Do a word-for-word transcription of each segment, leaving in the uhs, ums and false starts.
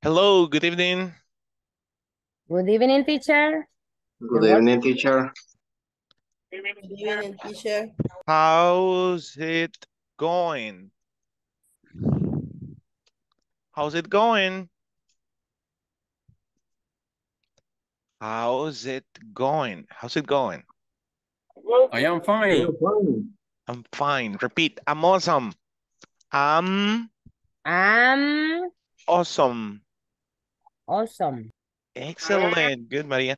Hello, good evening. Good evening, teacher. Good evening, teacher. Good evening, teacher. How's it going? How's it going? How's it going? How's it going? I am fine. I'm fine. Repeat. I'm awesome. I'm. I'm. Awesome. Awesome. Excellent. Good, Maria.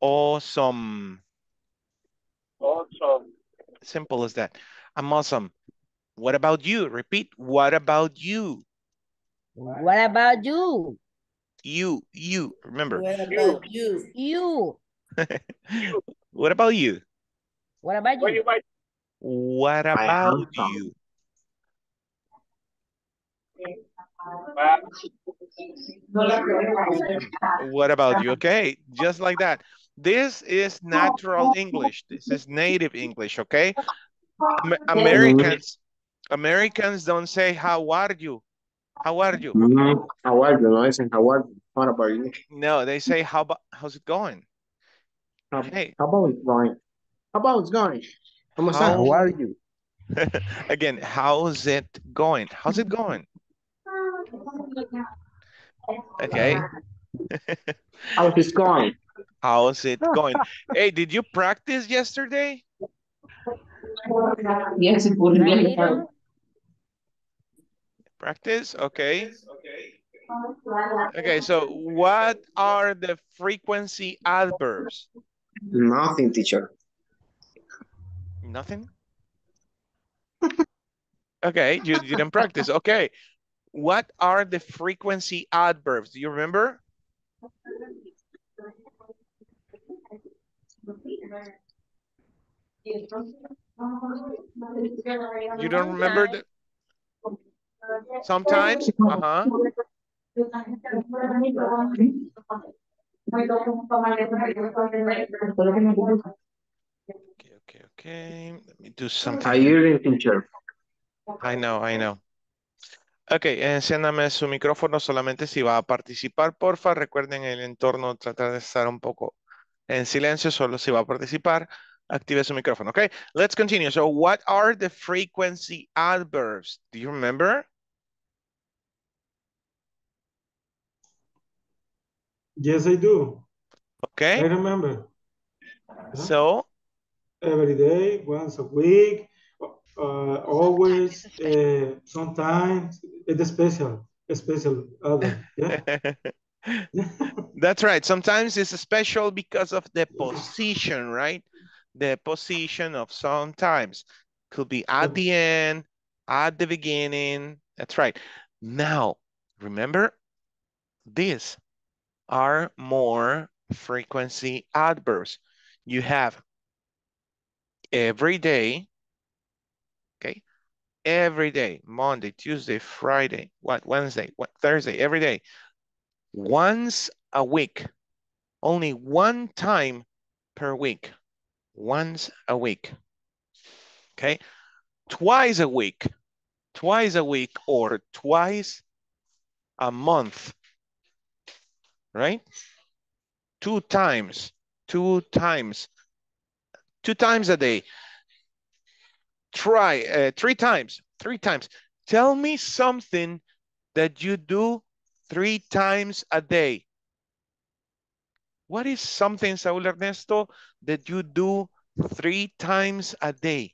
Awesome. Awesome. Simple as that. I'm awesome. What about you? Repeat. What about you? What about you? You, you. Remember. What about you? You. You. What about you? What about you? What about you? What about you? Okay, just like that. This is natural English. This is native English, okay? Americans Americans don't say, how are you? How are you? How are you? No, I say, how are you? What about you? No, they say, how about, how's it going? How, hey. How about it's going? How about it's going? How, how are you? Again, how's it going? How's it going? Okay. How's it going? How's it going? Hey, did you practice yesterday? Yes, it would be. Practice? Okay. Okay. Okay, so what are the frequency adverbs? Nothing, teacher. Nothing? Okay, you, you didn't practice. Okay. What are the frequency adverbs? Do you remember? You don't remember? The... Sometimes? Uh-huh. Okay, okay, okay. Let me do something. I hear you, teacher. I know, I know. Ok, enciéndame su micrófono solamente si va a participar, porfa. Recuerden el entorno, tratar de estar un poco en silencio, solo si va a participar, active su micrófono. Ok, let's continue. So, what are the frequency adverbs? Do you remember? Yes, I do. Ok. I remember. So? Every day, once a week. Uh, always, uh, sometimes, it's special, special other. Yeah. That's right. Sometimes it's special because of the position, right? The position of sometimes could be at the end, at the beginning. That's right. Now, remember, these are more frequency adverbs. You have every day. Okay, every day, Monday, Tuesday, Friday, what Wednesday, what Thursday, every day, once a week, only one time per week, once a week. Okay, twice a week, twice a week, or twice a month, right? Two times, two times, two times a day. Try uh, three times, three times. Tell me something that you do three times a day. What is something, Saul Ernesto, that you do three times a day?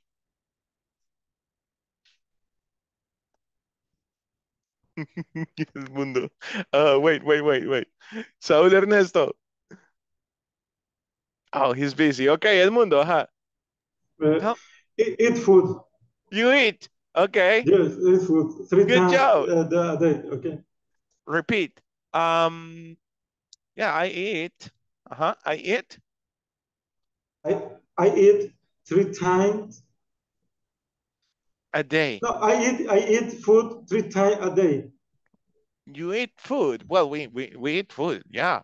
El Mundo. Uh, wait, wait, wait, wait. Saul Ernesto. Oh, he's busy. Okay, El Mundo. Huh? Well, Eat, eat food. You eat, okay. Yes, eat food. Three Good times job. A day, okay. Repeat. Um, yeah, I eat. Uh huh. I eat. I I eat three times a day. No, I eat. I eat food three times a day. You eat food. Well, we we we eat food. Yeah,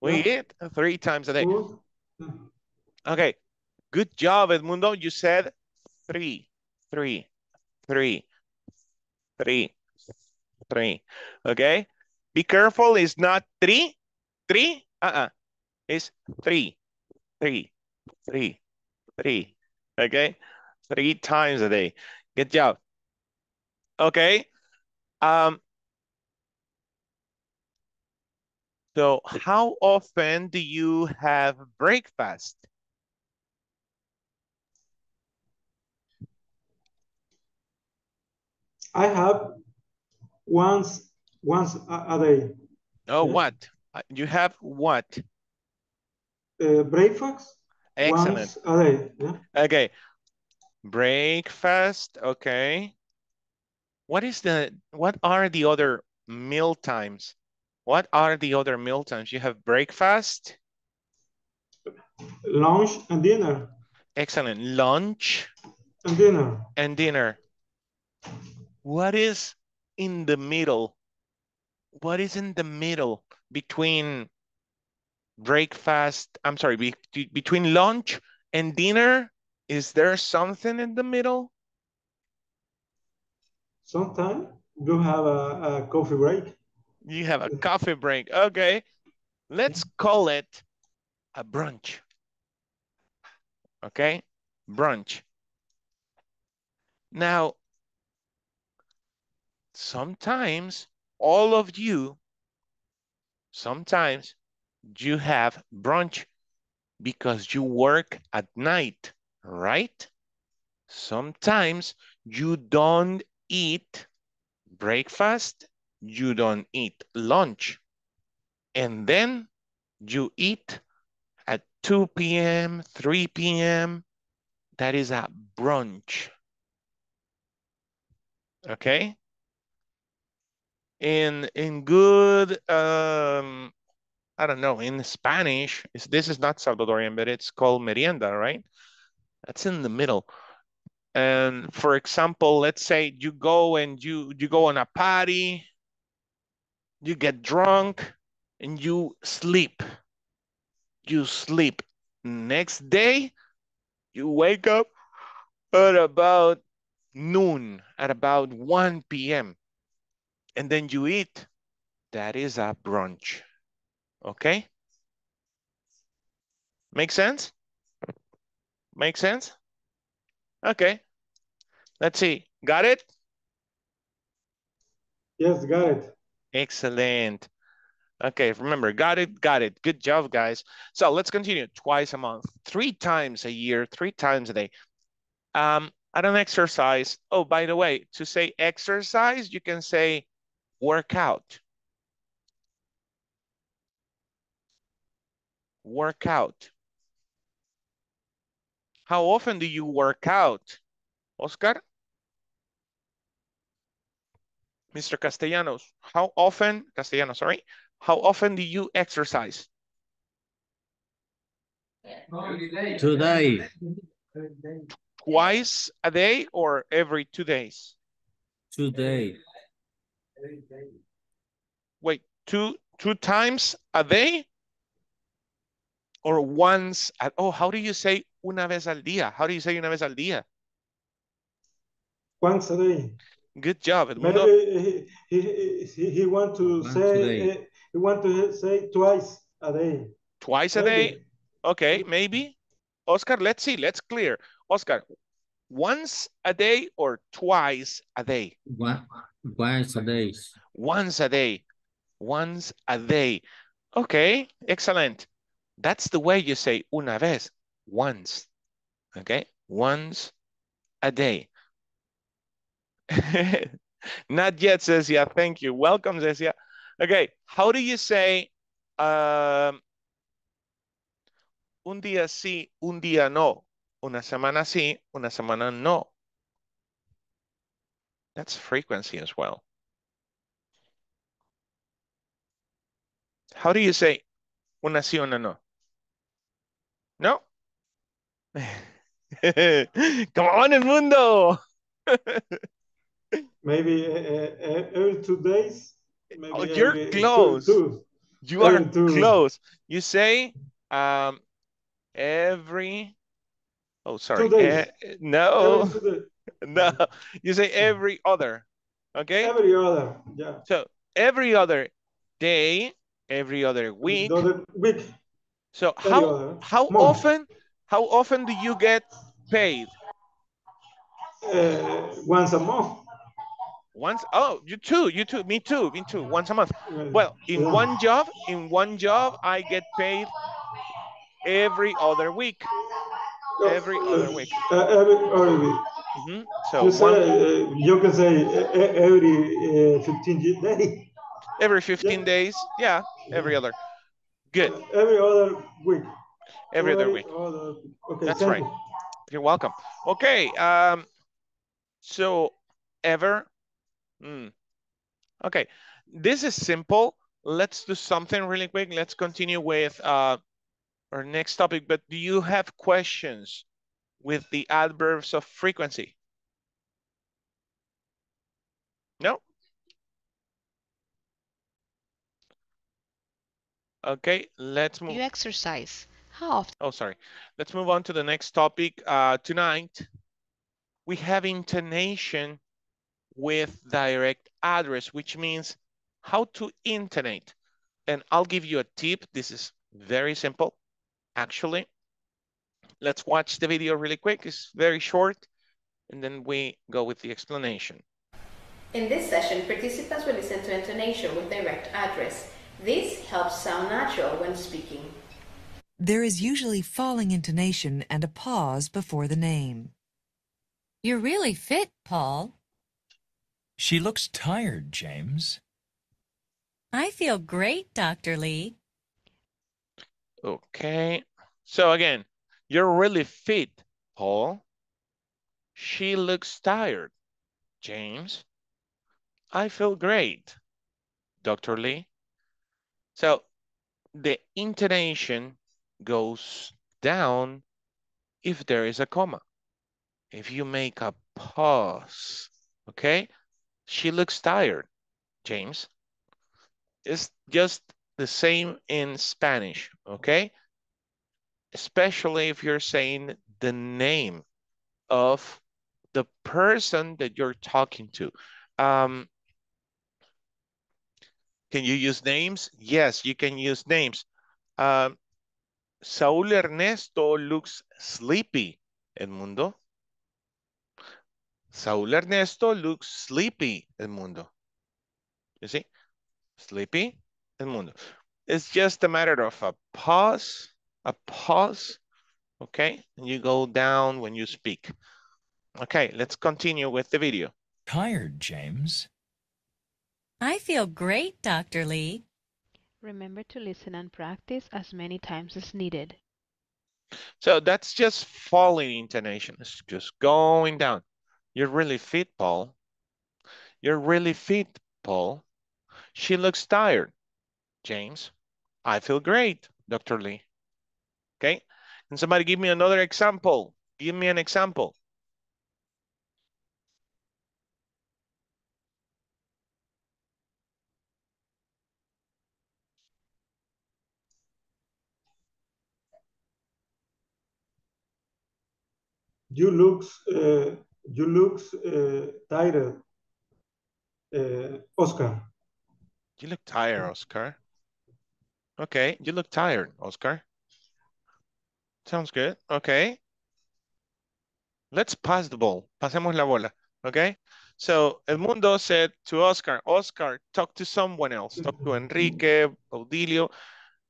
we yeah. eat three times a day. Food. Okay. Good job, Edmundo. You said three, three, three, three, three. Okay. Be careful, it's not three, three, uh-uh. It's three, three, three, three, okay? Three times a day. Good job. Okay. Um. So how often do you have breakfast? I have once once a, a day. Oh, yeah. What? You have what? Uh, breakfast. Excellent. Once a day. Yeah. Okay. Breakfast. Okay. What is the? What are the other meal times? What are the other meal times? You have breakfast, lunch, and dinner. Excellent. Lunch and dinner. And dinner. What is in the middle? What is in the middle between breakfast? I'm sorry, be, between lunch and dinner. Is there something in the middle? Sometimes you have a, a coffee break. You have a coffee break. Okay. Let's call it a brunch. Okay. Brunch. Now, sometimes all of you, sometimes you have brunch because you work at night, right? Sometimes you don't eat breakfast, you don't eat lunch, and then you eat at two p m, three p m That is a brunch, okay? In in good, um, I don't know, in Spanish, it's, this is not Salvadorian, but it's called merienda, right? That's in the middle. And for example, let's say you go and you, you go on a party, you get drunk, and you sleep. You sleep. Next day, you wake up at about noon, at about one p m And then you eat. That is a brunch. Okay? Make sense? Make sense? Okay. Let's see. Got it? Yes, got it. Excellent. Okay, remember, got it, got it. Good job, guys. So let's continue. Twice a month, three times a year, three times a day. Um, at an exercise. Oh, by the way, to say exercise, you can say workout. Workout. How often do you work out, Oscar? Mister Castellanos, how often, Castellanos, sorry, how often do you exercise? Today. Twice a day or every two days? Today. Wait, two two times a day? Or once, at, oh, how do you say una vez al día? How do you say una vez al día? Once a day. Good job. Edmundo. Maybe he, he, he, he want to once say uh, he want to say twice a day. Twice maybe. A day? Okay, maybe. Oscar, let's see. Let's clear. Oscar, once a day or twice a day? One, once a day. Once a day. Once a day. Okay, excellent. That's the way you say una vez, once, okay? Once a day. Not yet, Cecia, thank you. Welcome, Cecia. Okay, how do you say um, un día sí, un día no? Una semana sí, una semana no. That's frequency as well. How do you say una sí, una no? No? Come on, El Mundo! Maybe uh, every two days. Maybe oh, you're every, close. Two, two. You every are two. Close. You say um, every... Oh, sorry. Two days. E no. Every two days. No. You say every other. Okay? Every other. Yeah. So every other day, every other week. Other week. So every how other. how More. often how often do you get paid? Uh, once a month. Once oh you too you too me too me too once a month. Well, in yeah. one job in one job I get paid every other week. Every other week. Uh, every other week. Mm-hmm. So you, one, say, uh, you can say uh, every uh, fifteen days. Every fifteen yeah. days, yeah. Every other. Good. Uh, every other week. Every, every other week. Other, okay, that's right. You. You're welcome. Okay. Um. So ever. Mm, okay. This is simple. Let's do something really quick. Let's continue with uh. Our next topic, but do you have questions with the adverbs of frequency? No? Okay, let's move. You exercise. How often? Oh, sorry. Let's move on to the next topic. Uh, tonight, we have intonation with direct address, which means how to intonate. And I'll give you a tip. This is very simple. Actually, let's watch the video really quick. It's very short, and then we go with the explanation. In this session, participants will listen to intonation with direct address. This helps sound natural when speaking. There is usually falling intonation and a pause before the name. You're really fit, Paul. She looks tired, James. I feel great, Doctor Lee. Okay, so again, you're really fit, Paul. She looks tired, James. I feel great, Doctor Lee. So the intonation goes down if there is a comma. If you make a pause, okay? She looks tired, James. It's just the same in Spanish, okay? Especially if you're saying the name of the person that you're talking to. Um, can you use names? Yes, you can use names. Um, Saul Ernesto looks sleepy, Edmundo. Saul Ernesto looks sleepy, Edmundo. You see? Sleepy. Mundo. It's just a matter of a pause, a pause, okay? And you go down when you speak. Okay, let's continue with the video. Tired, James. I feel great, Doctor Lee. Remember to listen and practice as many times as needed. So that's just falling intonation. It's just going down. You're really fit, Paul. You're really fit, Paul. She looks tired, James. I feel great, Doctor Lee. Okay, can somebody give me another example? Give me an example. You looks, uh, you looks uh, tired, uh, Oscar. You look tired, Oscar. Okay, you look tired, Oscar. Sounds good. Okay. Let's pass the ball. Pasemos la bola. Okay. So Edmundo said to Oscar, Oscar, talk to someone else. Talk to Enrique, Odilio.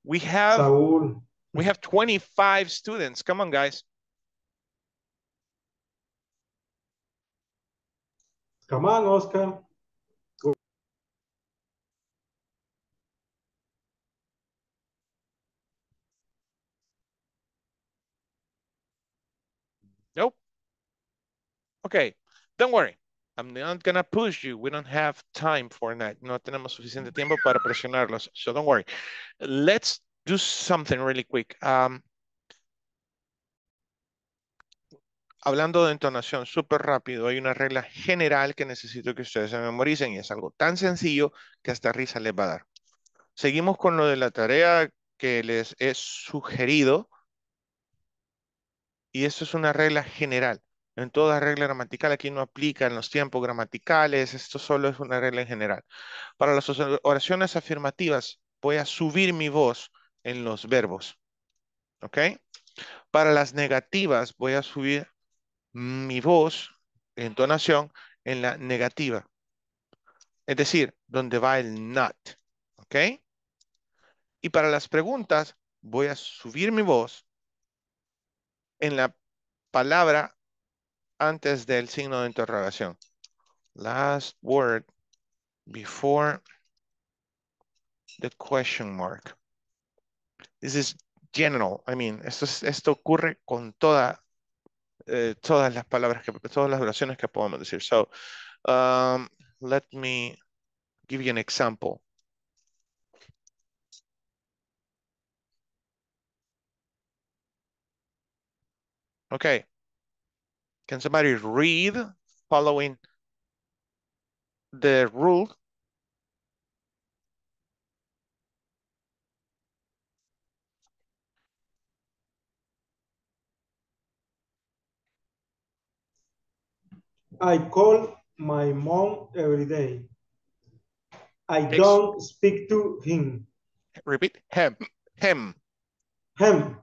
We have Saul. We have twenty-five students. Come on, guys. Come on, Oscar. Okay, don't worry. I'm not gonna push you. We don't have time for that. No tenemos suficiente tiempo para presionarlos. So don't worry. Let's do something really quick. Um, hablando de entonación, súper rápido. Hay una regla general que necesito que ustedes se memoricen y es algo tan sencillo que hasta risa les va a dar. Seguimos con lo de la tarea que les he sugerido. Y eso es una regla general. en toda regla gramatical. Aquí no aplican los tiempos gramaticales, esto solo es una regla en general. Para las oraciones afirmativas voy a subir mi voz en los verbos, ¿ok? Para las negativas voy a subir mi voz, entonación, en la negativa. Es decir, donde va el not, ¿ok? Y para las preguntas voy a subir mi voz en la palabra antes del signo de interrogación. Last word before the question mark. This is general. I mean, esto, es, esto ocurre con toda, eh, todas las palabras, que, todas las oraciones que podemos decir. So, um, let me give you an example. Okay. Can somebody read following the rule? I call my mom every day. I Ex don't speak to him. Repeat, him, him. Him.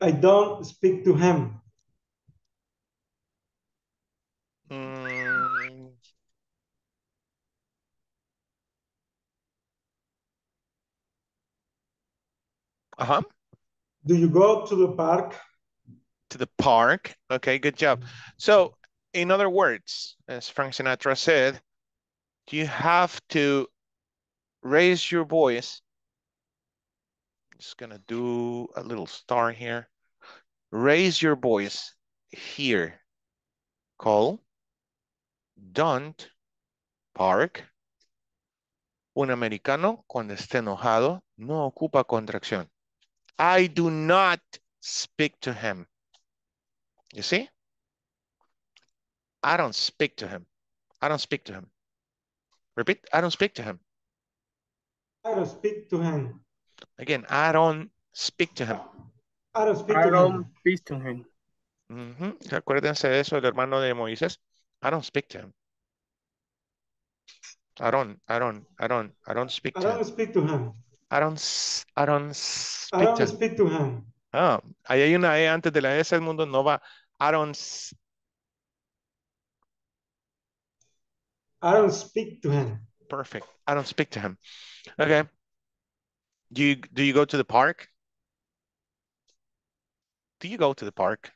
I don't speak to him. Mm. Uh-huh. Do you go to the park? To the park. Okay, good job. So, in other words, as Frank Sinatra said, you have to raise your voice. I'm just going to do a little star here. Raise your voice here. Call. Don't, park. Un americano cuando esté enojado no ocupa contracción. I do not speak to him. You see? I don't speak to him. I don't speak to him. Repeat. I don't speak to him. I don't speak to him. Again, I don't speak to him. I don't speak to him. I don't speak to him. Mm-hmm. Acuérdense de eso, el hermano de Moisés. I don't speak to him. I don't, I don't, I don't, I don't speak to him. I don't speak to him. I don't, I don't speak to him. I don't speak to him. Ah, ahí hay una E antes de la S, el mundo no va. I don't. I don't speak to him. Perfect. I don't speak to him. Okay. Do you, do you go to the park? Do you go to the park?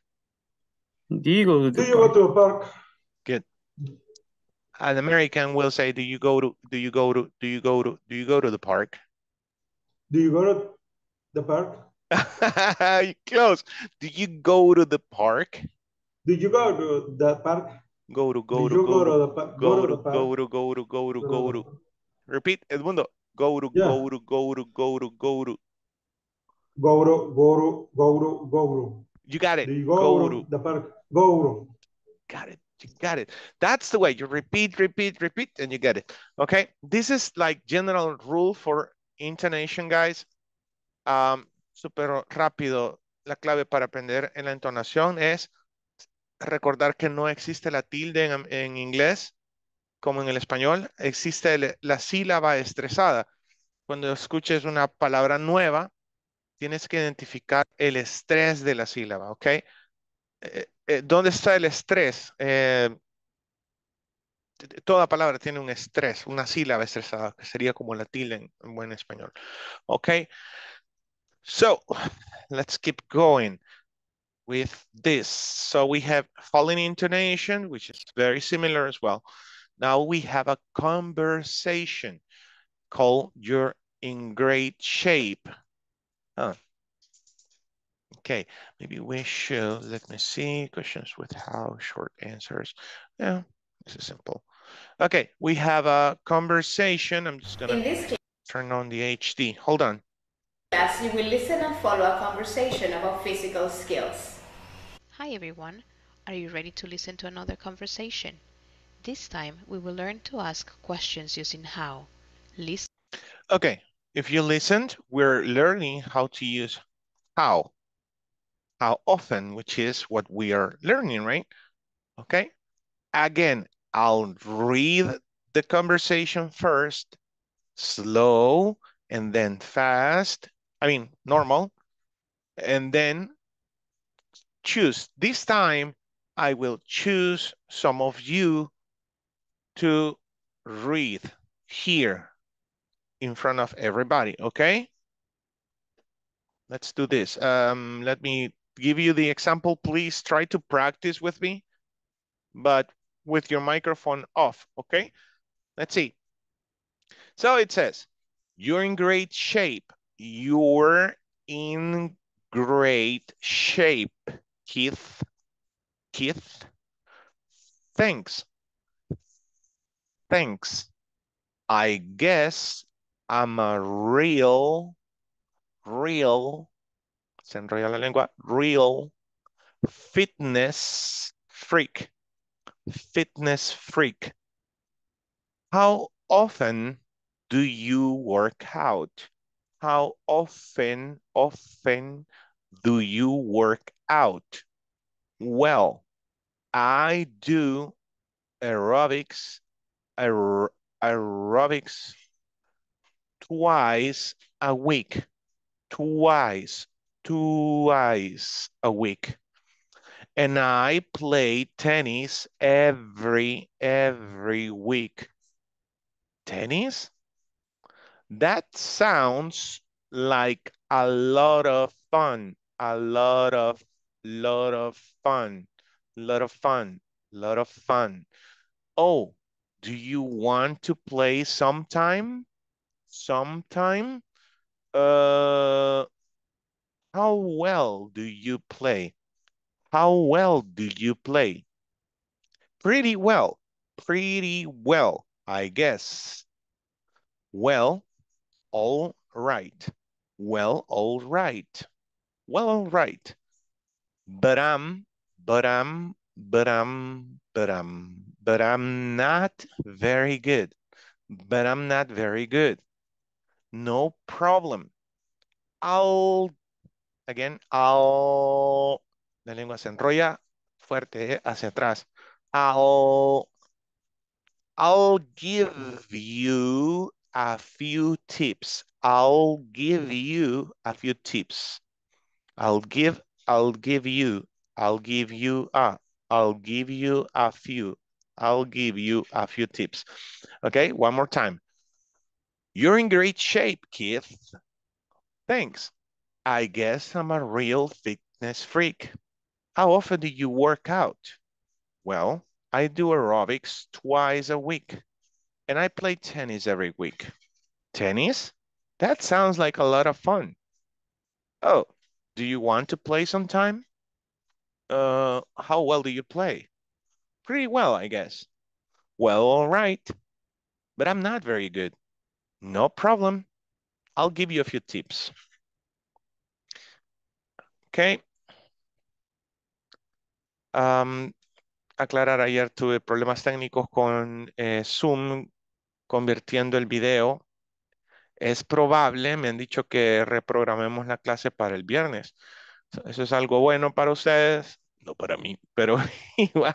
Do you go to the, do you park? Go to the park? Good. An American will say, do you go to, do you go to, do you go to, do you go to the park? Do you go to the park? Close. Do you go to the park? Do you go to the park? Go to, go to, go to, go to, go to, go to, go to, go to. Repeat, Edmundo. Go to, go to, go to, go to, go to. Go to, go to, go to, go to. You got it. Do you go to the park? Go to. Got it. You got it. That's the way you repeat, repeat, repeat, and you get it. Okay. This is like general rule for intonation, guys. Um, super rápido. La clave para aprender en la entonación es recordar que no existe la tilde en, en inglés como en el español. Existe el, la sílaba estresada. Cuando escuches una palabra nueva, tienes que identificar el estrés de la sílaba. Ok. Eh, Eh, ¿Dónde está el estrés? Eh, toda palabra tiene un estrés, una sílaba estresada, que sería como la tilde en, en buen español. Okay, so let's keep going with this. So we have falling intonation, which is very similar as well. Now we have a conversation called You're in Great Shape. Huh. Okay, maybe we should, let me see, questions with how short answers. Yeah, this is simple. Okay, we have a conversation. I'm just gonna case, turn on the H D. Hold on. Yes, you will listen and follow a conversation about physical skills. Hi everyone, are you ready to listen to another conversation? This time we will learn to ask questions using how. Listen. Okay, if you listened, we're learning how to use how. How often, which is what we are learning, right? Okay. Again, I'll read the conversation first, slow, and then fast. I mean, normal. And then choose. This time, I will choose some of you to read here in front of everybody, okay? Let's do this. Um, let me give you the example. Please try to practice with me, but with your microphone off, okay? Let's see. So it says, you're in great shape. You're in great shape, Keith. Keith. Thanks. Thanks. I guess I'm a real, real, se enrolla la lengua, real fitness freak. Fitness freak. How often do you work out? How often, often do you work out? Well, I do aerobics, aer aerobics twice a week, twice, twice a week. And I play tennis every, every week. Tennis? That sounds like a lot of fun, a lot of, lot of fun, lot of fun, lot of fun. Oh, do you want to play sometime? Sometime? Uh, how well do you play? How well do you play? Pretty well, pretty well, I guess. Well, all right. Well, all right. Well, all right. But I'm, but I'm, but I'm, but I'm, but I'm not very good. But I'm not very good. No problem. I'll, again, I'll, la lengua se enrolla fuerte hacia atrás. I'll, I'll give you a few tips. I'll give you a few tips. I'll give, I'll give you, I'll give you a, I'll give you a few. I'll give you a few tips. Okay, one more time. You're in great shape, Keith. Thanks. I guess I'm a real fitness freak. How often do you work out? Well, I do aerobics twice a week. And I play tennis every week. Tennis? That sounds like a lot of fun. Oh, do you want to play sometime? Uh, how well do you play? Pretty well, I guess. Well, all right. But I'm not very good. No problem. I'll give you a few tips. Okay. Um, aclarar, ayer tuve problemas técnicos con eh, Zoom convirtiendo el video. Es probable, me han dicho que reprogramemos la clase para el viernes. Eso es algo bueno para ustedes, no para mí, pero igual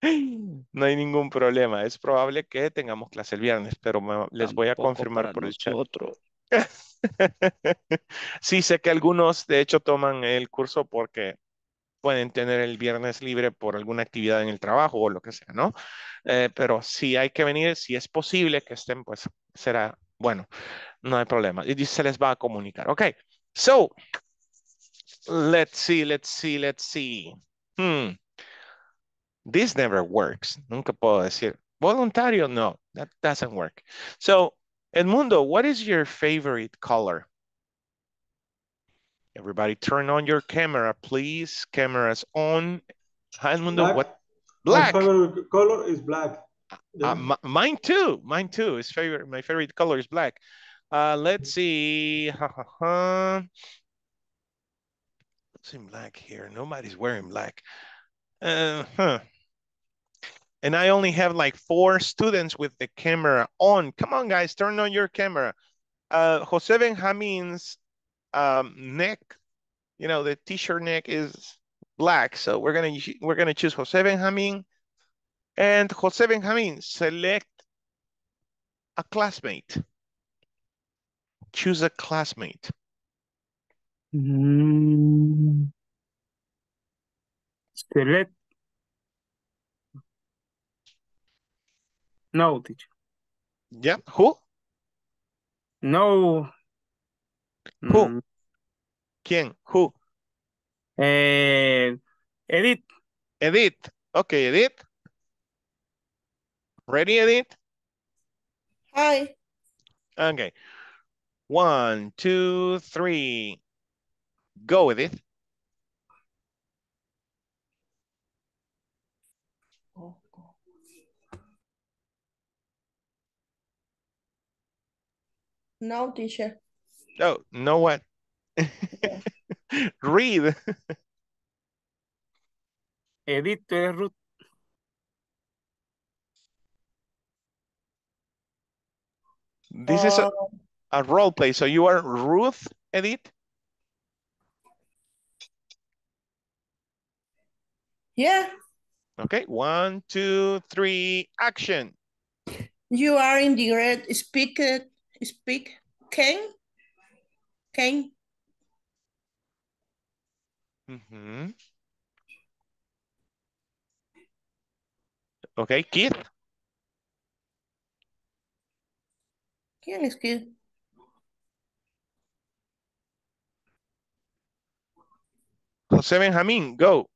no hay ningún problema. Es probable que tengamos clase el viernes, pero me, les voy a confirmar por el chat. Sí, sé que algunos de hecho toman el curso porque pueden tener el viernes libre por alguna actividad en el trabajo o lo que sea, ¿no? Eh, pero si hay que venir, si es posible que estén, pues será bueno. No hay problema. Y se les va a comunicar. Okay. So, let's see, let's see, let's see. Hmm. This never works. Nunca puedo decir. Voluntario, no. That doesn't work. So, Edmundo, what is your favorite color? Everybody turn on your camera, please. Cameras on. Edmundo, black. What? Black. My favorite color is black. Yeah. Uh, mine too. Mine too. Is favorite. My favorite color is black. Uh, let's see. What's in black here? Nobody's wearing black. Uh huh. And I only have like four students with the camera on. Come on, guys, turn on your camera. Uh, Jose Benjamin's Um, neck, you know, the t-shirt neck is black. So we're gonna we're gonna choose Jose Benjamin. And Jose Benjamin, select a classmate. Choose a classmate. Mm. Select. No, teacher. Yeah, who? No. Who? Mm. ¿Quién? Who? Uh, Edith. Edith. Okay, Edith. Ready, Edith? Hi. Okay. One, two, three. Go, Edith. No, teacher. Oh, no what? Yeah. Read. Edith, tú eres Ruth. This is a, a role play. So you are Ruth, Edith? Yeah. Okay, one, two, three, action. You are in the red speaker, speak, Ken? Ken? Mm-hmm. Okay, Keith? ¿Quién es Keith? Jose Benjamin, go.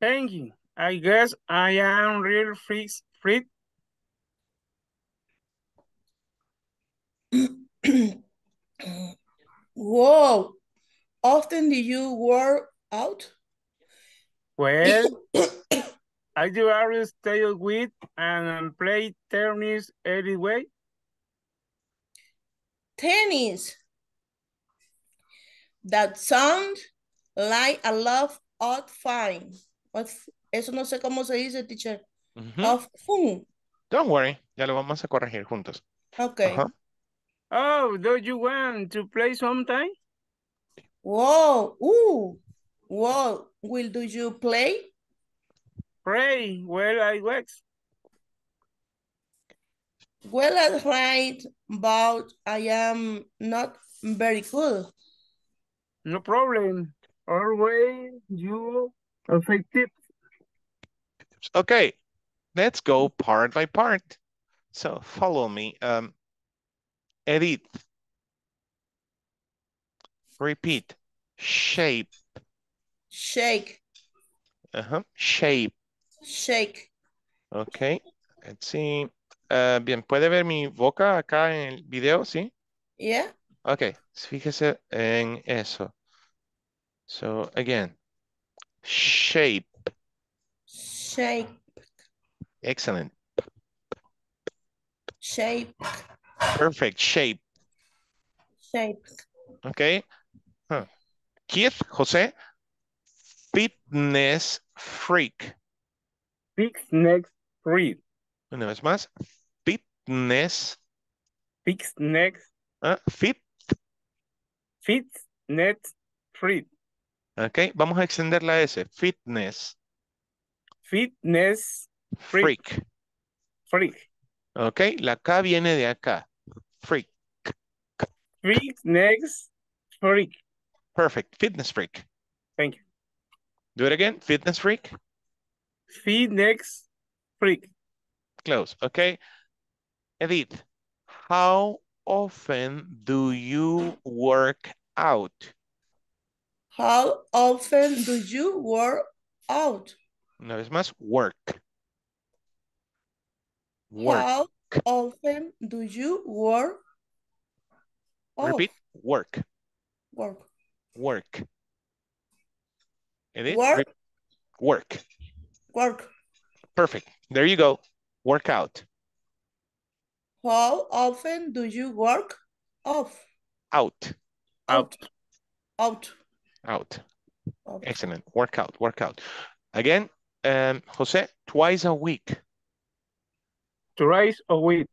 Thank you. I guess I am real free. free. Whoa. Often do you work out? Well, I do always stay with and play tennis anyway. Tennis. That sounds like a lot of fun. Eso no sé cómo se dice, teacher. Mm-hmm. Of fun. Don't worry. Ya lo vamos a corregir juntos. Okay. Uh-huh. Oh, do you want to play sometime? Whoa, ooh, whoa, will do you play? Pray, well, I wait. Well, I right, but I am not very good. No problem. Always you take tips. Okay, let's go part by part. So follow me. Um. Edit, repeat, shape, shake, uh-huh, shape, shake. Okay, let's see. Uh, bien, ¿puede ver mi boca acá en el video, sí? Yeah. Okay, fíjese en eso. So, again, shape. Shape. Excellent. Shape. Perfect, shape. Shape. Okay. Huh. Keith, Jose, fitness freak. Fitness freak. Una vez más, fitness. Fitness. Uh, fit. Fitness freak. Okay, vamos a extender la S. Fitness. Fitness freak. Freak. Freak. Ok, la K viene de acá. Freak. Freak, next, freak. Perfect. Fitness freak. Thank you. Do it again. Fitness freak. Fitness freak. Close. Okay. Edith, how often do you work out? How often do you work out? Una vez más, work. Work. How often do you work? Oh. Repeat. Work. Work. Work. Edith? Work. Work. Work. Perfect. There you go. Work out. How often do you work off? Out. Out. Out. Out. Out. Excellent. Work out. Work out. Again, um, Jose, twice a week. Twice a week.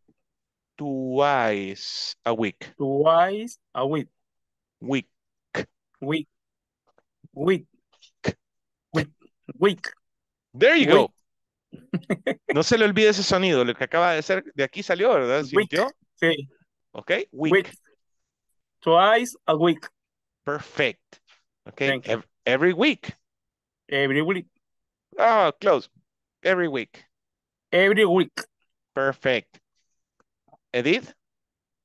Twice a week. Twice a week. Week. Week. Week. Wake. There you Wake. go. No se le olvide ese sonido, lo que acaba de ser, de aquí salió, ¿verdad? ¿Sintió? Sí. Ok, week. Week. Twice a week. Perfect. Okay, every, every week. Every week. Oh, close. Every week. Every week. Perfect. Edith?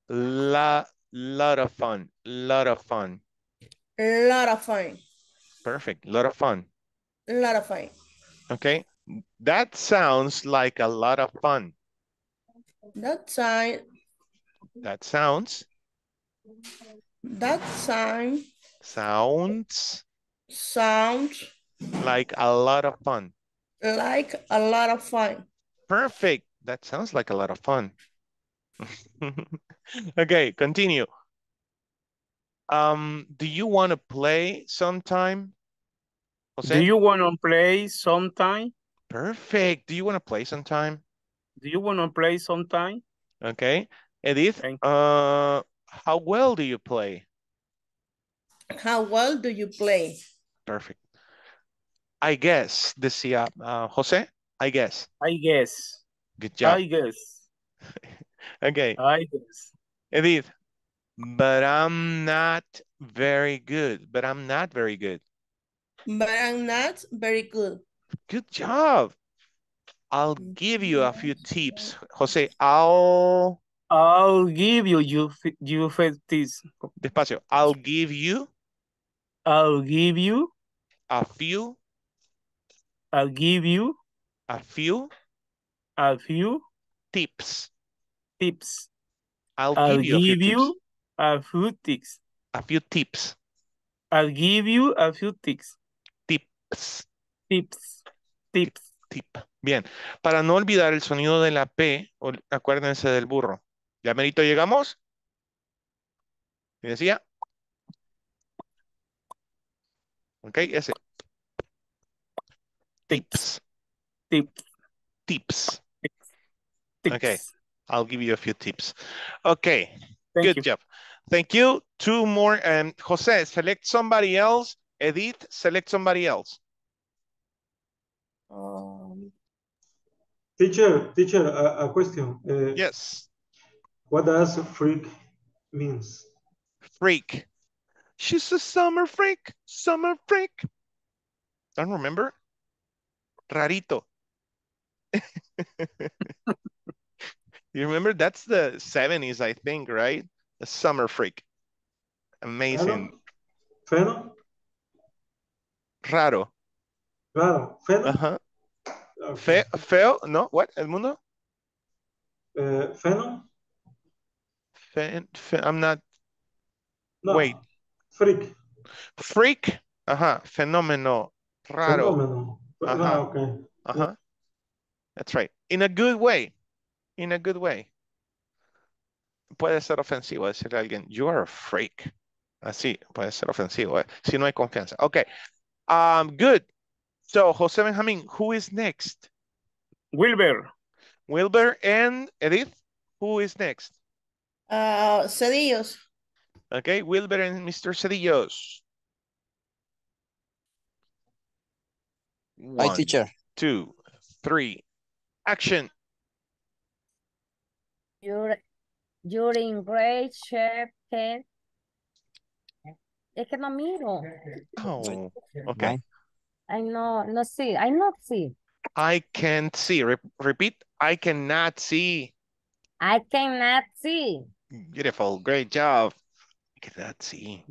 La, lot of fun. Lot of fun. Lot of fun. Perfect. Lot of fun. Lot of fun. Okay. That sounds like a lot of fun. That sounds. That sounds. That sound. Sounds. Sounds. Like a lot of fun. Like a lot of fun. Perfect. That sounds like a lot of fun. Okay, continue. Um, do you want to play sometime? Jose? Do you want to play sometime? Perfect. Do you want to play sometime? Do you want to play sometime? Okay. Edith, uh, how well do you play? How well do you play? Perfect. I guess, decía uh, Jose, I guess. I guess. Good job. I guess. Okay. I guess. Edith, but I'm not very good. But I'm not very good. But I'm not very good. Good job. I'll give you a few tips. Jose, I'll... I'll give you, you, you this. Despacio. I'll give you. I'll give you. A few. I'll give you. A few. A few. Tips. Tips. I'll, I'll give you, give a, few you a few tips. A few tips. I'll give you a few tips. Tips. Tips. Tips. Tip. Bien. Para no olvidar el sonido de la P, acuérdense del burro. Ya merito llegamos. Y decía. Ok, ese. Tips. Tips. Tips. Tips. Okay. I'll give you a few tips. Okay. Thank Good you. job. Thank you. Two more. Um, Jose, select somebody else. Edith, select somebody else. Um, teacher, teacher, a, a question. Uh, yes. What does freak means? Freak. She's a summer freak. Summer freak. Don't remember? Rarito. You remember? That's the seventies, I think, right? The summer freak. Amazing. Feno? Raro. Raro. Feno? Uh-huh. Okay. Fe feo? No? What? El Mundo? Uh, feno? Fe fe I'm not... No. Wait. Freak. Freak? Uh-huh. Fenomeno. Raro. Fenomeno. Uh-huh. No, okay. Uh-huh. That's right. In a good way. In a good way. Puede ser ofensivo decirle a alguien, you are a freak. Así, puede ser ofensivo, eh? Si no hay confianza. Okay. Um, good. So, Jose Benjamin, who is next? Wilber. Wilber and Edith, who is next? Uh, Cedillos. Okay, Wilber and Mister Cedillos. One, Hi, teacher. Two, three, action. You're, you're in great shape, Ted. Es que no miro. Oh, okay. I know, no see. I not see. I can't see. Re repeat. I cannot see. I cannot see. Beautiful. Great job. I cannot see.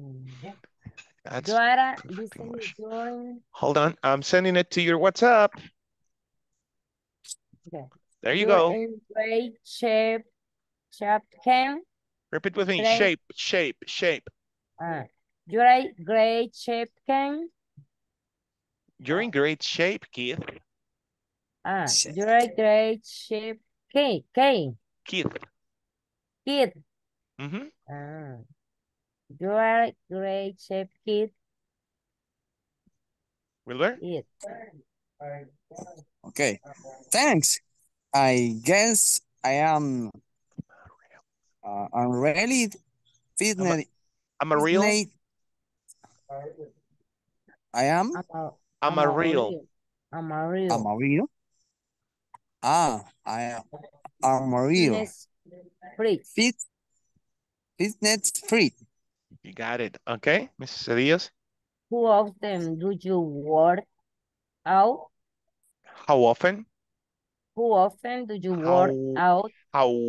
That's Joara, you Hold on. I'm sending it to your WhatsApp. Okay. There you you're go. In great shape. Shape can. Repeat with me. Great. Shape, shape, shape. Uh, you're in great shape, Ken. You're in great shape, Keith. Ah, shape. You're in great shape, Keith. Keith. Keith. Mm-hmm. Ah, you are in great shape, Keith. Wilber? Keith. Okay. Thanks. I guess I am. Uh, I'm really fitness. I'm a real. I am. I'm a real. Amarillo. Amarillo. Ah, I amarillo. Fitness free. Fit, fitness free. You got it. Okay, Missus Cedillos. Who often do you work out? How often? Who often do you work how, out? How,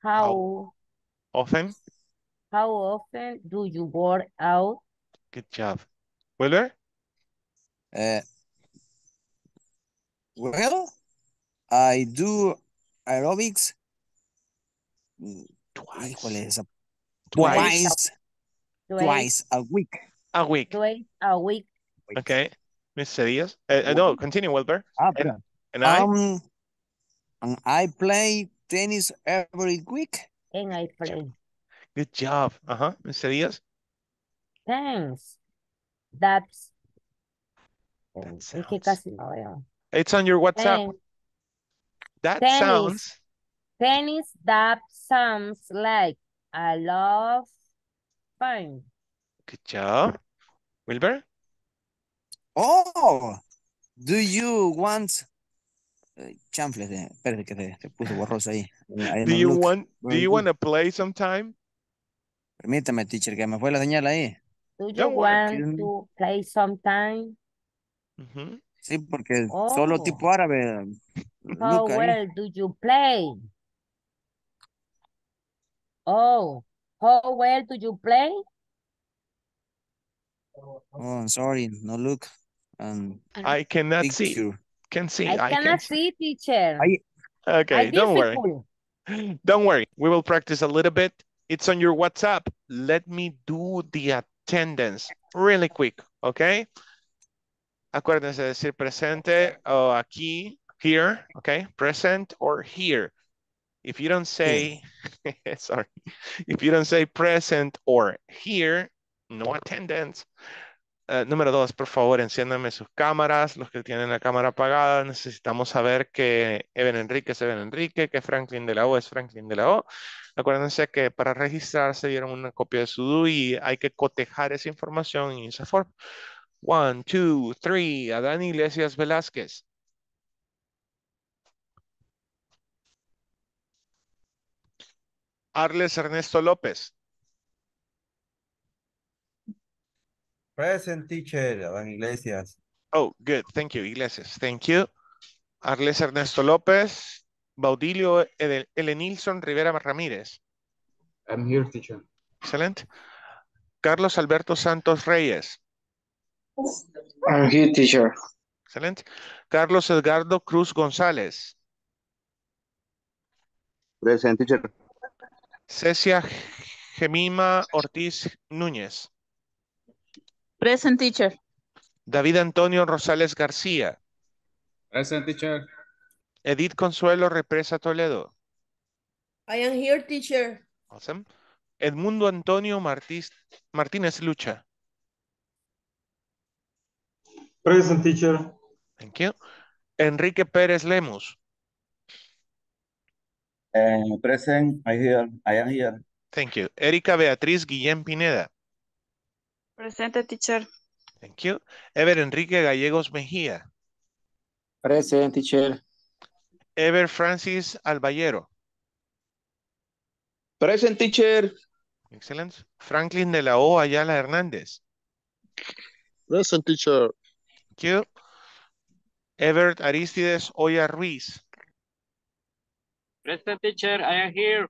how? How often? How often do you work out? Good job. Wilber? Uh, well, I do aerobics twice. Twice. Twice. Twice a week. A week. Twice a week. Okay. Miss Cedillas. Uh, no, continue, Wilber. Ah, and, and I? Um, and I play tennis every week. And I play. Good job. Uh-huh. Miss Cedillas. Thanks. That's. That sounds... Es que casi no veo. It's on your WhatsApp. Thanks. That tennis. Sounds. Tennis, that sounds like a lot of fun. Good job. Wilber? Oh, do you want. Chanfles, espérate que te puso borroso ahí. Do you want Do you want to play sometime? Permítame, teacher, que me fue la señal ahí. Do you want to play sometime? Mm-hmm. Sí, porque oh. Solo tipo árabe. How Luca, well eh. do you play? Oh, how well do you play? Oh, I'm sorry, no look. Um, I cannot see. You. Can see. I, I cannot can see, see, teacher. I, okay, I don't difficult. worry. Don't worry. We will practice a little bit. It's on your WhatsApp. Let me do the attendance really quick, okay? Acuérdense de decir presente o aquí, here, okay? Present or here. If you don't say, sorry, if you don't say present or here, no attendance. Uh, número dos, por favor, enciéndanme sus cámaras. Los que tienen la cámara apagada, necesitamos saber que Ever Enrique es Ever Enrique, que Franklin de la O es Franklin de la O. Acuérdense que para registrarse dieron una copia de su D U I y hay que cotejar esa información en esa forma. One, two, three. Adán Iglesias Velázquez. Arles Ernesto López. Present, teacher. Adán Iglesias. Oh, good. Thank you, Iglesias. Thank you. Arles Ernesto López. Baudilio Edel, Elenilson Rivera Ramirez. I'm here, teacher. Excellent. Carlos Alberto Santos Reyes. I'm here, teacher. Excellent. Carlos Edgardo Cruz González. Present, teacher. Cecia Gemima Ortiz Núñez. Present, teacher. David Antonio Rosales García. Present, teacher. Edith Consuelo Represa Toledo. I am here, teacher. Awesome. Edmundo Antonio Martí Martínez Lucha. Present, teacher. Thank you. Enrique Pérez Lemus. Uh, present, I, here. I am here. Thank you. Erika Beatriz Guillén Pineda. Present, teacher. Thank you. Ever Enrique Gallegos Mejía. Present, teacher. Ever Francis Alvallero. Present, teacher. Excellent. Franklin de la O Ayala Hernández. Present, teacher. Thank you. Ever Aristides Oya Ruiz. Present, teacher. I am here.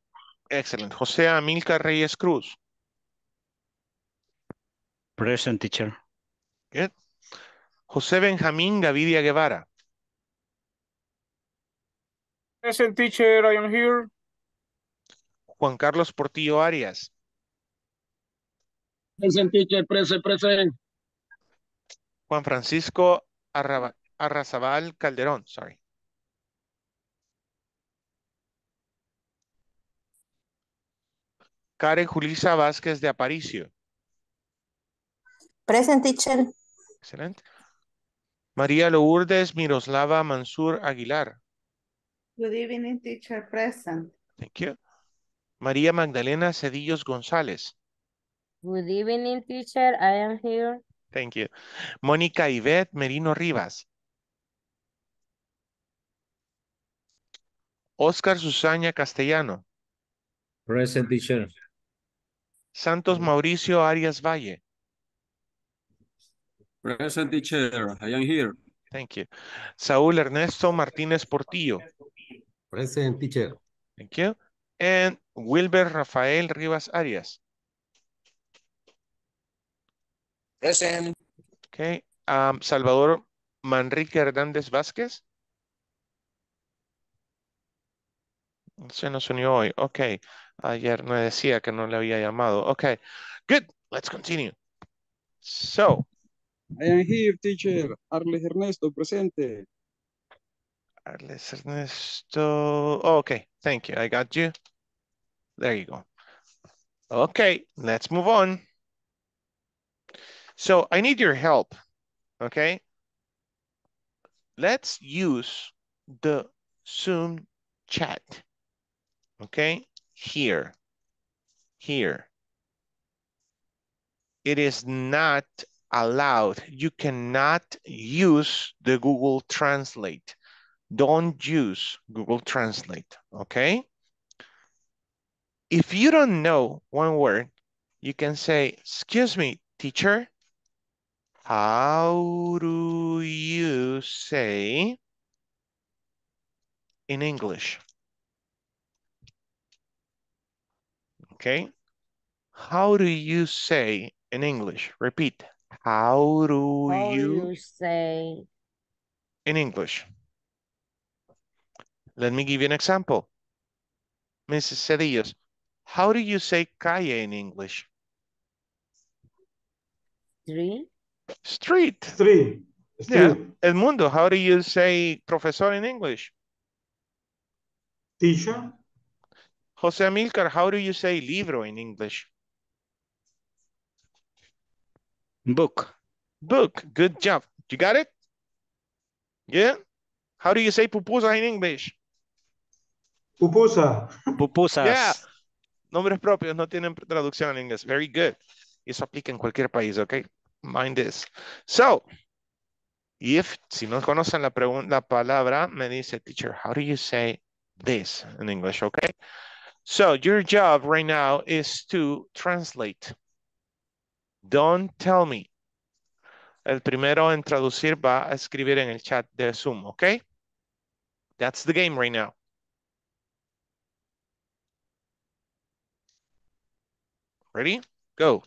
Excellent. Jose Amilcar Reyes Cruz. Present, teacher. Good. José Benjamín Gavidia Guevara. Present, teacher. I am here. Juan Carlos Portillo Arias. Present, teacher. Present, present. Juan Francisco Arraba Arrazabal Calderón, sorry. Karen Julissa Vázquez de Aparicio. Present, teacher. Excelente. Maria Lourdes Miroslava Mansur Aguilar. Good evening, teacher. Present. Thank you. Maria Magdalena Cedillos González. Good evening, teacher. I am here. Thank you. Monica Yvette Merino Rivas. Oscar Susana Castellano. Present, teacher. Santos Mauricio Arias Valle. Present, teacher. I am here. Thank you. Saul Ernesto Martínez Portillo. Present, teacher. Thank you. And Wilber Rafael Rivas Arias. Present. Okay. Um, Salvador Manrique Hernández Vázquez. Se nos unió hoy. Okay. Ayer me decía que no le había llamado. Okay. Good. Let's continue. So. I am here, teacher. Arles Ernesto, presente. Arles Ernesto. Oh, okay. Thank you. I got you. There you go. Okay. Let's move on. So I need your help, okay? Let's use the Zoom chat, okay? Here, here. It is not allowed. You cannot use the Google Translate. Don't use Google Translate, okay? If you don't know one word, you can say, excuse me, teacher, how do you say in English? Okay. How do you say in English? Repeat. How do How you, you say in English? Let me give you an example. Missus Cedillos, how do you say calle in English? Three. Street. Street. Street. Yeah. Edmundo, how do you say professor in English? Teacher. Jose Amilcar, how do you say libro in English? Book. Book. Good job. You got it? Yeah. How do you say pupusa in English? Pupusa. Pupusas. Yeah. Nombres propios no tienen traducción en inglés. Very good. Eso aplica en cualquier país, okay? Mind this. So, if, si no conocen la, la palabra, me dice, teacher, how do you say this in English, okay? So, your job right now is to translate. Don't tell me. El primero en traducir va a escribir en el chat de Zoom, okay? That's the game right now. Ready? Go.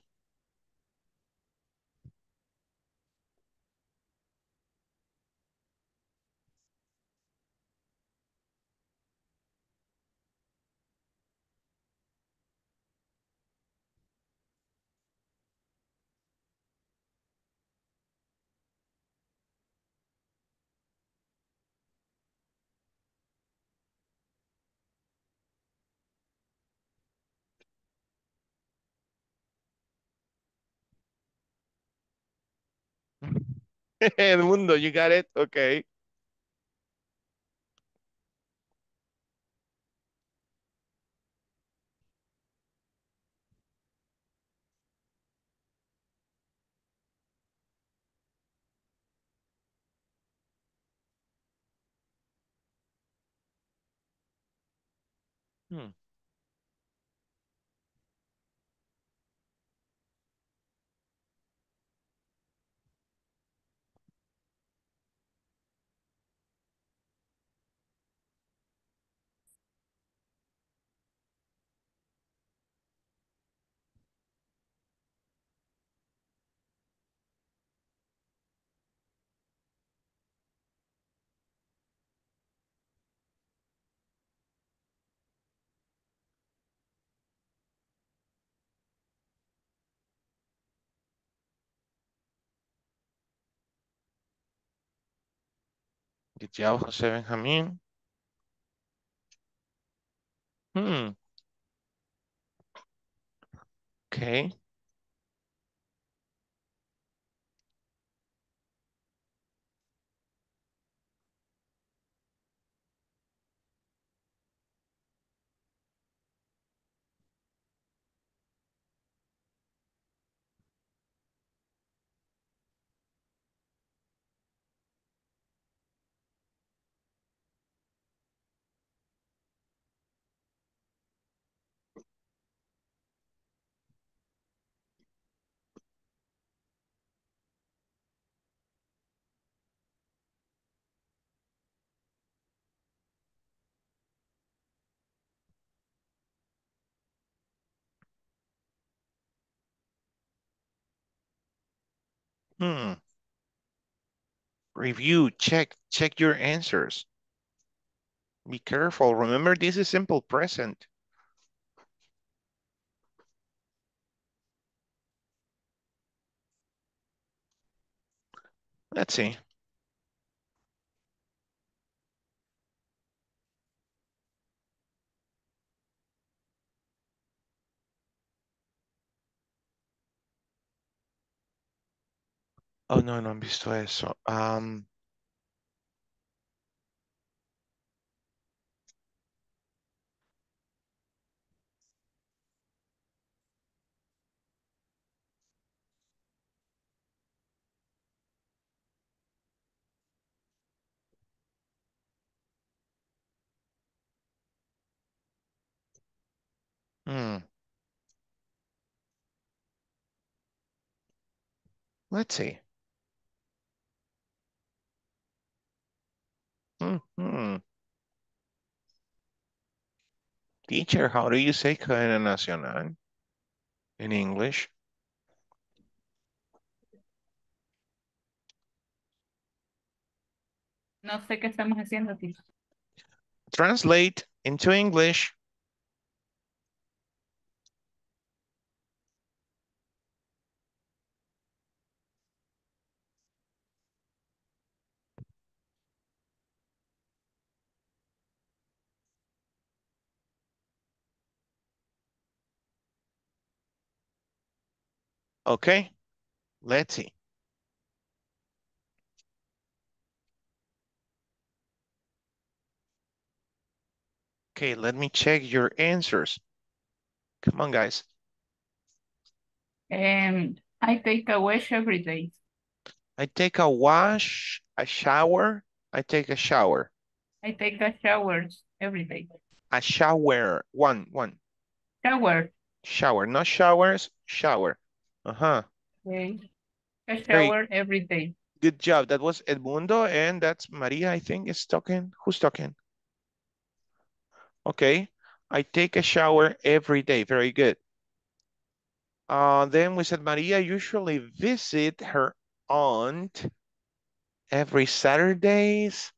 Edmundo, you got it? Okay. Hmm. Good job, Jose Benjamin. Hmm. Okay. Hmm. Review, check, check your answers. Be careful. Remember, this is simple present. Let's see. Oh, no, no han visto eso. Um, hmm. Let's see. Mm-hmm. Teacher, how do you say cadena nacional in English? No sé qué estamos haciendo, teacher. Translate into English. Okay, let's see. Okay, let me check your answers. Come on, guys. Um, I take a wash every day. I take a wash, a shower. I take a shower. I take a shower every day. A shower, one, one. Shower. Shower, not showers, shower. Uh-huh. Okay. A shower Great. Every day. Good job. That was Edmundo, and that's Maria, I think, is talking. Who's talking? Okay. I take a shower every day. Very good. Uh, then we said Maria usually visit her aunt every Saturdays.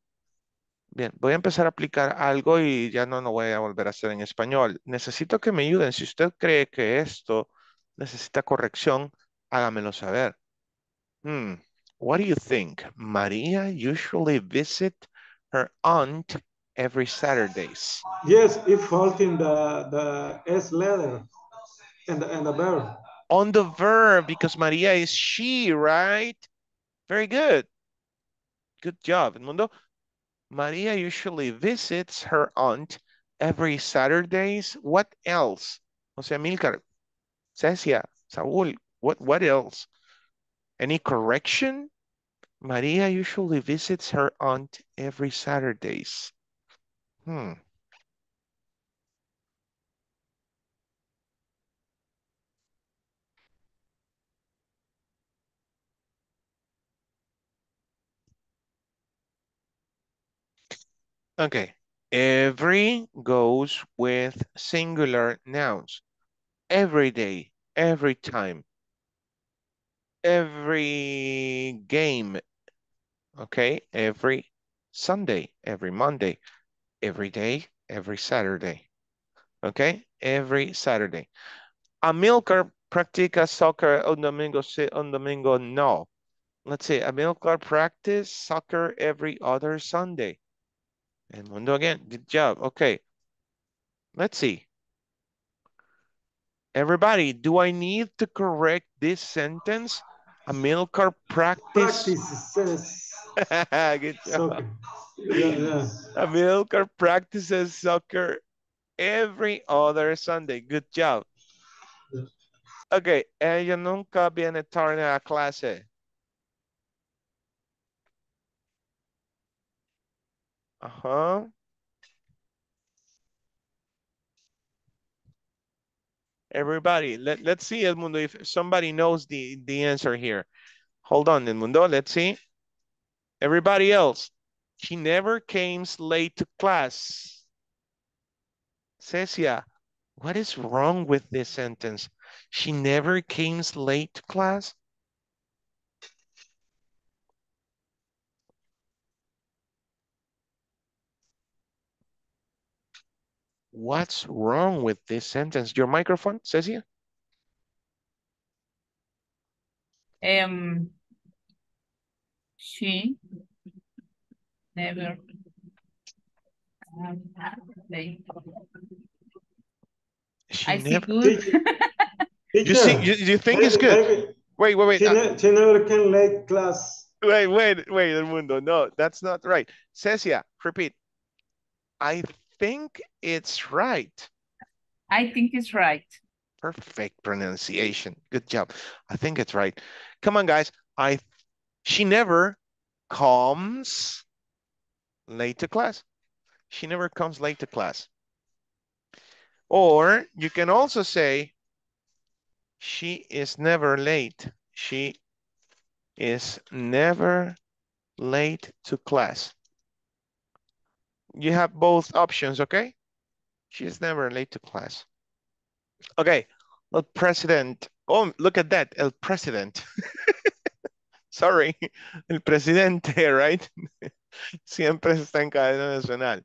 Bien, voy a empezar a aplicar algo y ya no, no voy a volver a hacer en español. Necesito que me ayuden. Si usted cree que esto necesita corrección, hágamelo saber. Hmm. What do you think? Maria usually visit her aunt every Saturdays. Yes, if halting the, the S letter and the, and the verb. On the verb, because Maria is she, right? Very good. Good job, Edmundo. Maria usually visits her aunt every Saturdays. What else? Jose Amilcar. Cecia, Saul, what, what else? Any correction? Maria usually visits her aunt every Saturdays. Hmm. Okay. Every goes with singular nouns. Every day, every time, every game, okay? Every Sunday, every Monday, every day, every Saturday, okay? Every Saturday. Amilcar practica soccer on domingo, on domingo, no. Let's see, Amilcar practice soccer every other Sunday. And Mundo again, good job, okay. Let's see. Everybody, do I need to correct this sentence? Amilcar practice. Practices. Good job. Yeah, yeah. Amilcar practices soccer every other Sunday. Good job. Yeah. Okay. Ella nunca viene tarde a clase. Uh-huh. Everybody, let, let's see, Edmundo, if somebody knows the, the answer here. Hold on, Edmundo, let's see. Everybody else, she never came late to class. Cecia, what is wrong with this sentence? She never came late to class? What's wrong with this sentence? Your microphone, Cecia? Um, she never um, played. She I never see good. You, see, you, you think wait, it's good? Wait, wait, wait. wait. She, ne she never can late class. Wait, wait, wait, El Mundo. No, that's not right. Cecia, repeat. I think it's right. I think it's right. Perfect pronunciation. Good job. I think it's right. Come on, guys. I. She never comes late to class. She never comes late to class. Or you can also say, she is never late. She is never late to class. You have both options, okay? She is never late to class. Okay, El President. Oh, look at that, El President. Sorry, El Presidente, right? Siempre está en cadena nacional,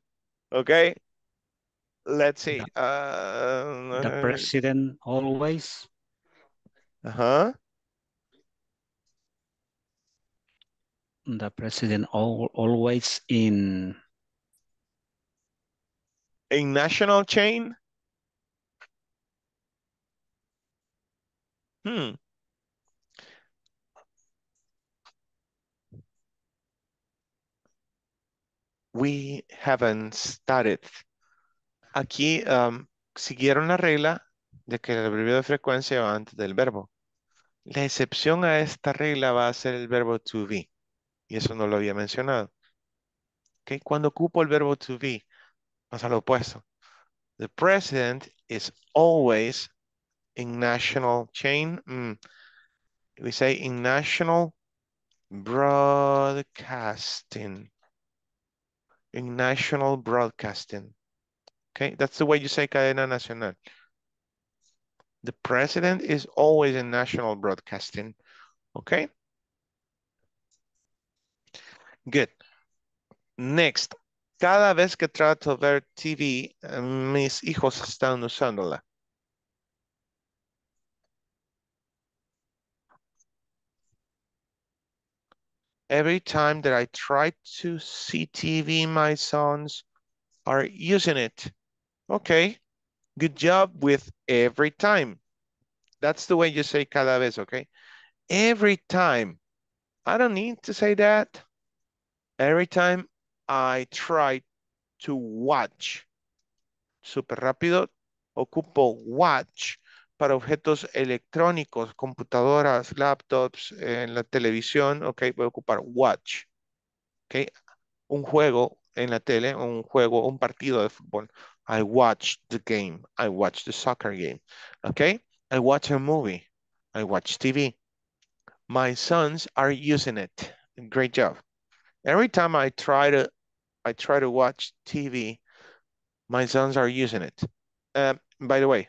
okay? Let's see. The, uh, the president always. Uh-huh. The president al always in. A national chain? Hmm. We haven't started. Aquí um, siguieron la regla de que el abreviado de frecuencia va antes del verbo. La excepción a esta regla va a ser el verbo to be. Y eso no lo había mencionado. ¿Okay? Cuando ocupo el verbo to be, pasa lo opuesto. The president is always in national chain. Mm. We say in national broadcasting. In national broadcasting. Okay, that's the way you say cadena nacional. The president is always in national broadcasting. Okay? Good. Next. Cada vez que trato de ver T V, mis hijos están usándola. Every time that I try to see T V, my sons are using it. Okay, good job with every time. That's the way you say cada vez, okay? Every time. I don't need to say that. Every time I try to watch. Super rápido. Ocupo watch para objetos electrónicos, computadoras, laptops, en la televisión. Okay, voy a ocupar watch. Okay, un juego en la tele, un juego, un partido de fútbol. I watched the game. I watched the soccer game. Okay? I watch a movie. I watch T V. My sons are using it. Great job. Every time I try to I try to watch T V, my sons are using it. Uh, by the way,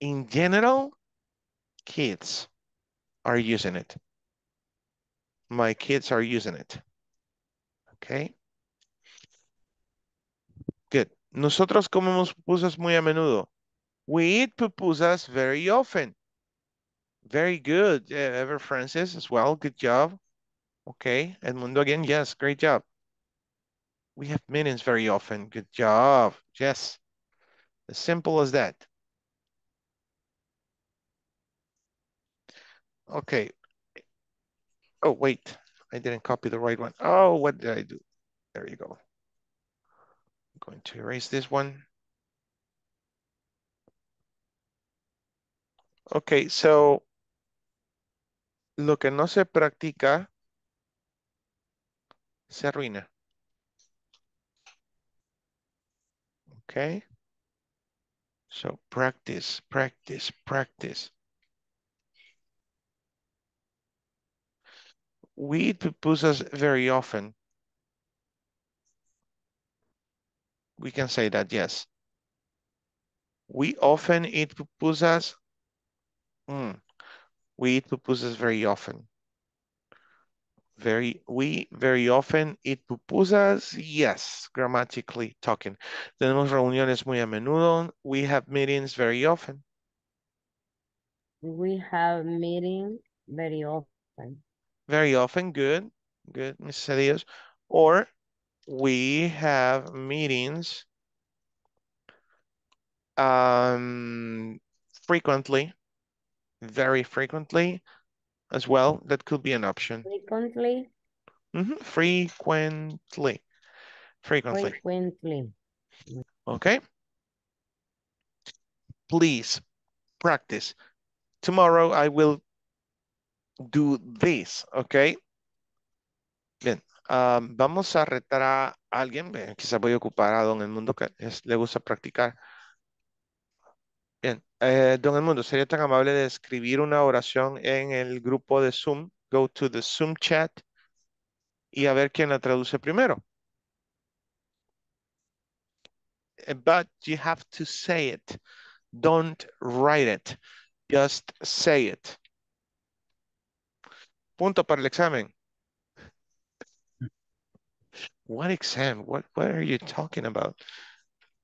in general, kids are using it. My kids are using it. Okay? Good. Nosotros comemos pupusas muy a menudo. We eat pupusas very often. Very good, yeah, Ever Francis as well. Good job. Okay, Edmundo again. Yes, great job. We have meetings very often. Good job. Yes, as simple as that. Okay. Oh, wait. I didn't copy the right one. Oh, what did I do? There you go. Going to erase this one. Okay, so lo que no se practica se arruina. Okay, so practice, practice, practice. We eat pupusas very often. We can say that, yes. We often eat pupusas. Mm. We eat pupusas very often. Very we very often eat pupusas, yes, grammatically talking. Tenemos reuniones muy a menudo. We have meetings very often. We have meetings very often. Very often, good, good, Miz Cedillos. Or we have meetings um, frequently, very frequently. As well, that could be an option. Frequently. Mm-hmm. Frequently. Frequently. Frequently. Okay. Please practice. Tomorrow I will do this, okay? Bien. Um, vamos a retar a alguien. Bien, quizás voy a ocupar a Don Edmundo que es, le gusta practicar. Bien, eh, Don Edmundo, ¿sería tan amable de escribir una oración en el grupo de Zoom? Go to the Zoom chat y a ver quién la traduce primero. But you have to say it. Don't write it. Just say it. Punto para el examen. What exam? What, what are you talking about?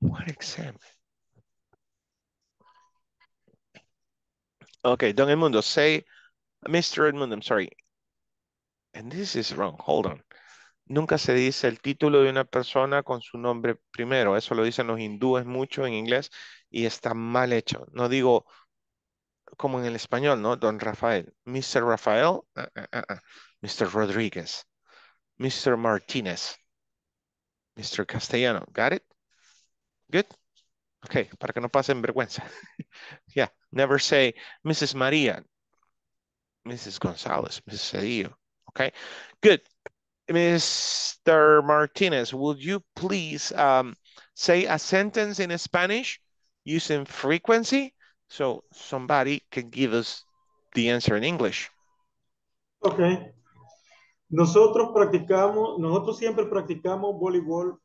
What exam? Okay, Don Edmundo, say, Mister Edmundo, I'm sorry. And this is wrong, hold on. Nunca se dice el título de una persona con su nombre primero. Eso lo dicen los hindúes mucho en inglés y está mal hecho. No digo como en el español, ¿no? Don Rafael. Mister Rafael, uh, uh, uh, Mister Rodríguez, Mister Martínez, Mister Castellano. Got it? Good? Okay, para que no pasen vergüenza. Yeah, never say Missus Maria, Missus Gonzalez, Missus Cedillo. Okay, good. Mister Martinez, would you please um, say a sentence in Spanish using frequency so somebody can give us the answer in English? Okay. Nosotros practicamos, nosotros siempre practicamos voleibol.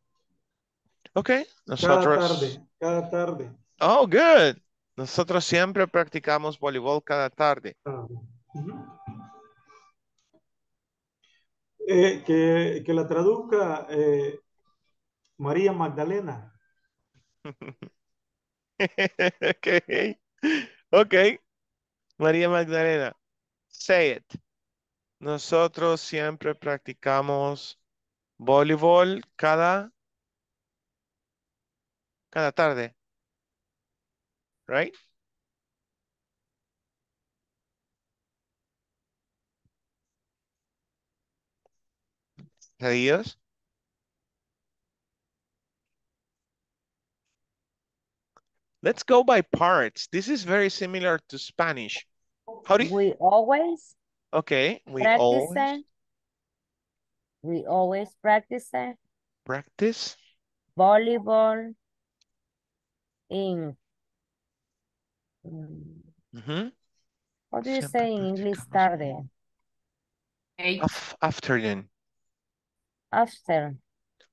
Okay. Nosotros... Cada tarde, cada tarde. Oh, good. Nosotros siempre practicamos voleibol cada tarde. Ah, uh-huh. eh, que, que la traduzca eh, Maria Magdalena. Okay. Okay. Maria Magdalena, say it. Nosotros siempre practicamos voleibol cada Cada tarde, right? Adiós. Let's go by parts. This is very similar to Spanish. How do you... We always. Okay, we practice always. It. We always practice. It. Practice. Volleyball. In mm-hmm. What do you Siempre say in English? Tarde. Af afternoon. After.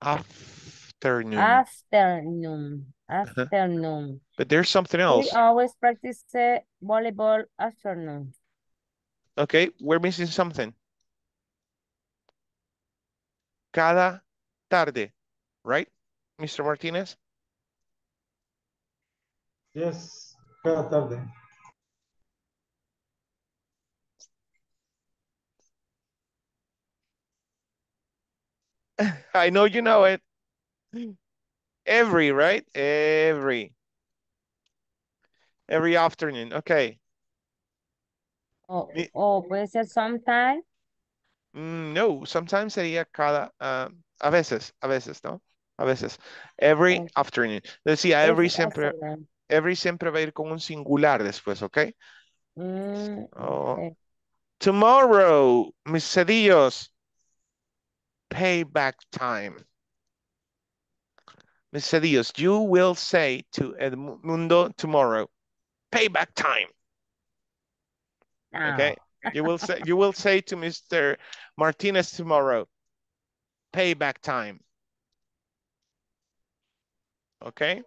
Afternoon. Afternoon. Afternoon. Uh-huh. But there's something else. We always practice uh, volleyball afternoon. Okay, we're missing something. Cada tarde, right, Mister Martinez? Yes, cada tarde. I know you know it. Every, right? Every. Every afternoon, okay. Oh, oh puede ser sometime? Mm, no, sometimes sería cada, uh, a veces, a veces, ¿no? A veces. Every okay. afternoon. Decía every siempre... Every siempre va a ir con un singular después, ¿ok? Mm, oh. Okay. Tomorrow, mis Cedillos, payback time. Mis Cedillos, you will say to Edmundo tomorrow, payback time. No. Okay, you will say you will say to Mister Martinez tomorrow, payback time. Okay.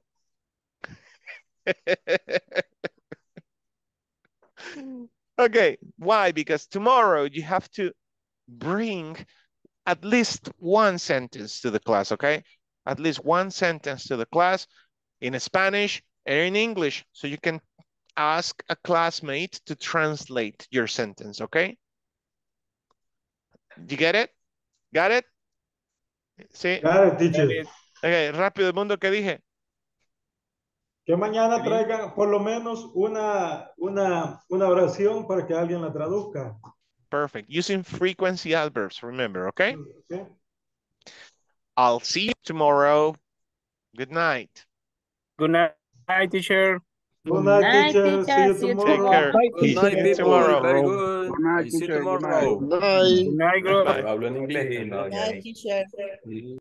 Okay, why? Because tomorrow you have to bring at least one sentence to the class, okay? At least one sentence to the class in Spanish and in English. So you can ask a classmate to translate your sentence, okay? You get it? Got it? Sí. Got it, teacher. Okay, rápido, el mundo, ¿qué dije? Que mañana traigan por lo menos una, una, una oración para que alguien la traduzca. Perfect. Using frequency adverbs, remember, okay? Okay. I'll see you tomorrow. Good night. Good night, teacher. Good night, teacher. See you tomorrow. Good night, tomorrow. Very good. Good night, teacher. Good night. Good night, teacher.